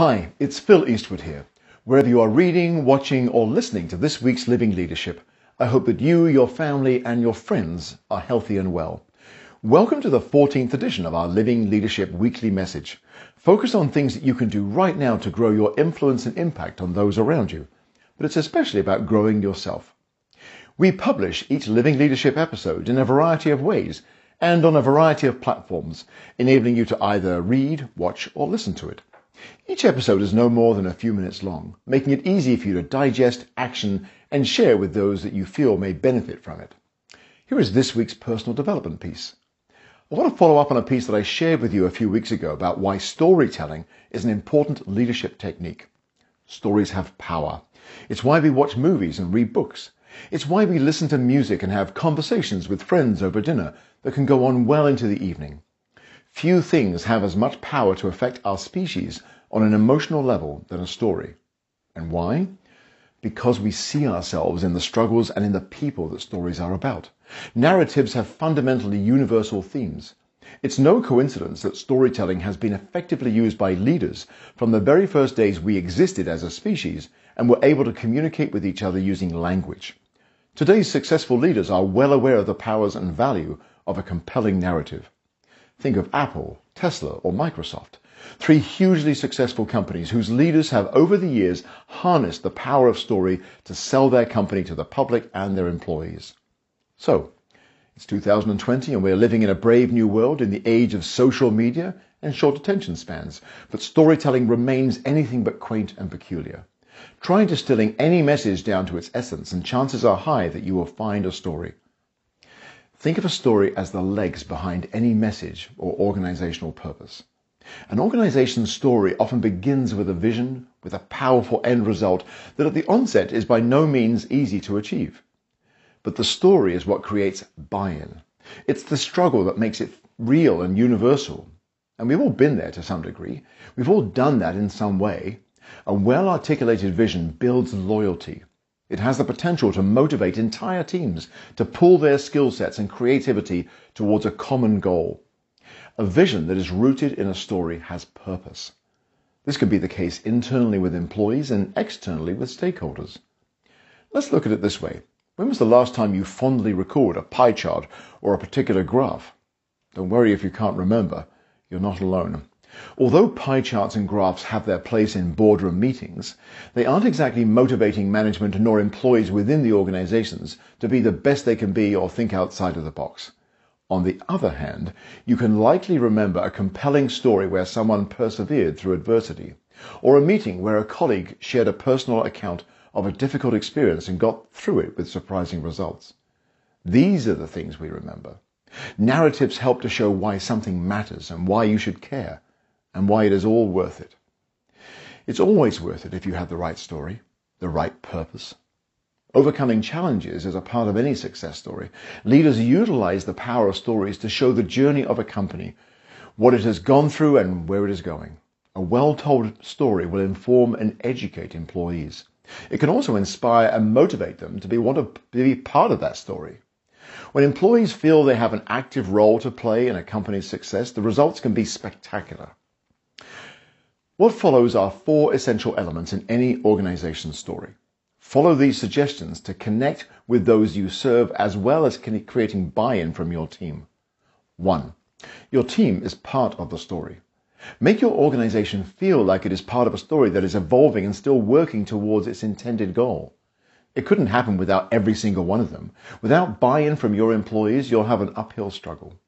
Hi, it's Phil Eastwood here. Wherever you are reading, watching, or listening to this week's Living Leadership, I hope that you, your family, and your friends are healthy and well. Welcome to the 14th edition of our Living Leadership weekly message. Focus on things that you can do right now to grow your influence and impact on those around you, but it's especially about growing yourself. We publish each Living Leadership episode in a variety of ways and on a variety of platforms, enabling you to either read, watch, or listen to it. Each episode is no more than a few minutes long, making it easy for you to digest, action, and share with those that you feel may benefit from it. Here is this week's personal development piece. I want to follow up on a piece that I shared with you a few weeks ago about why storytelling is an important leadership technique. Stories have power. It's why we watch movies and read books. It's why we listen to music and have conversations with friends over dinner that can go on well into the evening. Few things have as much power to affect our species on an emotional level than a story. And why? Because we see ourselves in the struggles and in the people that stories are about. Narratives have fundamentally universal themes. It's no coincidence that storytelling has been effectively used by leaders from the very first days we existed as a species and were able to communicate with each other using language. Today's successful leaders are well aware of the powers and value of a compelling narrative. Think of Apple, Tesla, or Microsoft, three hugely successful companies whose leaders have over the years harnessed the power of story to sell their company to the public and their employees. So, it's 2020 and we're living in a brave new world in the age of social media and short attention spans, but storytelling remains anything but quaint and peculiar. Try distilling any message down to its essence and chances are high that you will find a story. Think of a story as the legs behind any message or organizational purpose. An organization's story often begins with a vision, with a powerful end result that at the onset is by no means easy to achieve. But the story is what creates buy-in. It's the struggle that makes it real and universal. And we've all been there to some degree. We've all done that in some way. A well-articulated vision builds loyalty. It has the potential to motivate entire teams to pull their skill sets and creativity towards a common goal. A vision that is rooted in a story has purpose. This could be the case internally with employees and externally with stakeholders. Let's look at it this way. When was the last time you fondly recalled a pie chart or a particular graph? Don't worry if you can't remember. You're not alone. Although pie charts and graphs have their place in boardroom meetings, they aren't exactly motivating management nor employees within the organizations to be the best they can be or think outside of the box. On the other hand, you can likely remember a compelling story where someone persevered through adversity, or a meeting where a colleague shared a personal account of a difficult experience and got through it with surprising results. These are the things we remember. Narratives help to show why something matters and why you should care, and why it is all worth it. It's always worth it if you have the right story, the right purpose. Overcoming challenges is a part of any success story. Leaders utilize the power of stories to show the journey of a company, what it has gone through and where it is going. A well-told story will inform and educate employees. It can also inspire and motivate them to be part of that story. When employees feel they have an active role to play in a company's success, the results can be spectacular. What follows are four essential elements in any organization's story. Follow these suggestions to connect with those you serve as well as creating buy-in from your team. 1. Your team is part of the story. Make your organization feel like it is part of a story that is evolving and still working towards its intended goal. It couldn't happen without every single one of them. Without buy-in from your employees, you'll have an uphill struggle.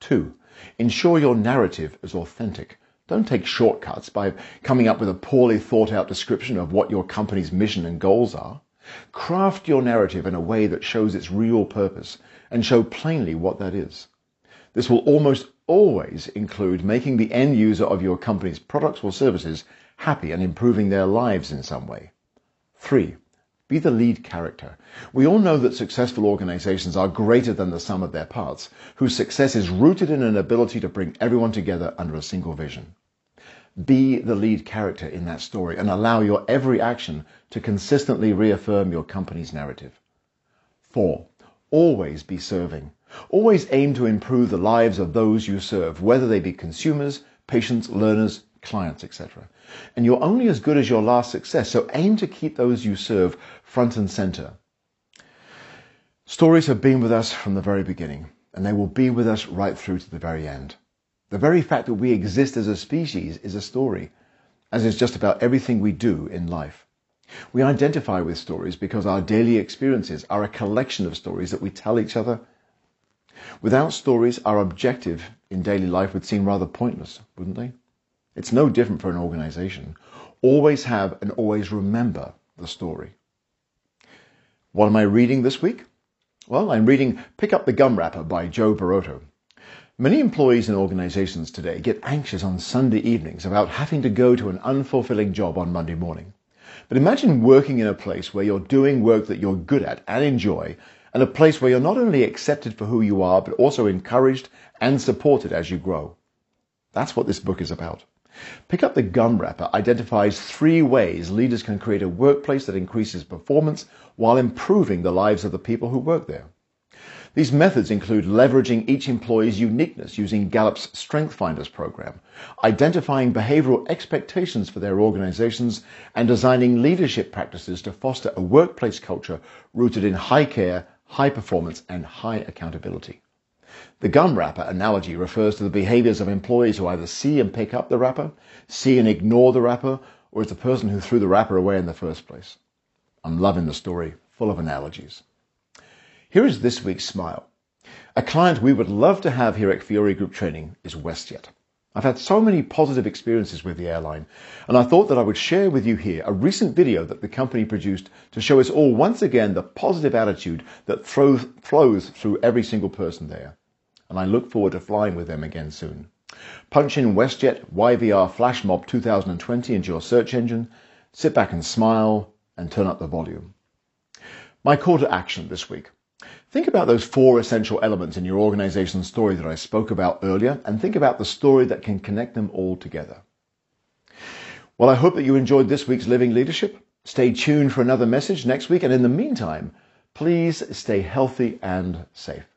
2. Ensure your narrative is authentic. Don't take shortcuts by coming up with a poorly thought-out description of what your company's mission and goals are. Craft your narrative in a way that shows its real purpose and show plainly what that is. This will almost always include making the end user of your company's products or services happy and improving their lives in some way. 3. Be the lead character. We all know that successful organizations are greater than the sum of their parts, whose success is rooted in an ability to bring everyone together under a single vision. Be the lead character in that story and allow your every action to consistently reaffirm your company's narrative. 4. Always be serving. Always aim to improve the lives of those you serve, whether they be consumers, patients, learners, clients, etc. And you're only as good as your last success, so aim to keep those you serve front and center. Stories have been with us from the very beginning, and they will be with us right through to the very end. The very fact that we exist as a species is a story, as is just about everything we do in life. We identify with stories because our daily experiences are a collection of stories that we tell each other. Without stories, our objective in daily life would seem rather pointless, wouldn't they? It's no different for an organization. Always have and always remember the story. What am I reading this week? Well, I'm reading Pick Up the Gum Wrapper by Joe Barotto. Many employees and organizations today get anxious on Sunday evenings about having to go to an unfulfilling job on Monday morning. But imagine working in a place where you're doing work that you're good at and enjoy, and a place where you're not only accepted for who you are, but also encouraged and supported as you grow. That's what this book is about. Pick Up the Gum Wrapper identifies 3 ways leaders can create a workplace that increases performance while improving the lives of the people who work there. These methods include leveraging each employee's uniqueness using Gallup's Strength Finders program, identifying behavioral expectations for their organizations, and designing leadership practices to foster a workplace culture rooted in high care, high performance, and high accountability. The gum wrapper analogy refers to the behaviors of employees who either see and pick up the wrapper, see and ignore the wrapper, or is the person who threw the wrapper away in the first place. I'm loving the story, full of analogies. Here is this week's smile. A client we would love to have here at Fiore Group Training is WestJet. I've had so many positive experiences with the airline, and I thought that I would share with you here a recent video that the company produced to show us all once again the positive attitude that flows through every single person there. And I look forward to flying with them again soon. Punch in WestJet YVR Flash Mob 2020 into your search engine, sit back and smile, and turn up the volume. My call to action this week. Think about those 4 essential elements in your organization's story that I spoke about earlier, and think about the story that can connect them all together. Well, I hope that you enjoyed this week's Living Leadership. Stay tuned for another message next week, and in the meantime, please stay healthy and safe.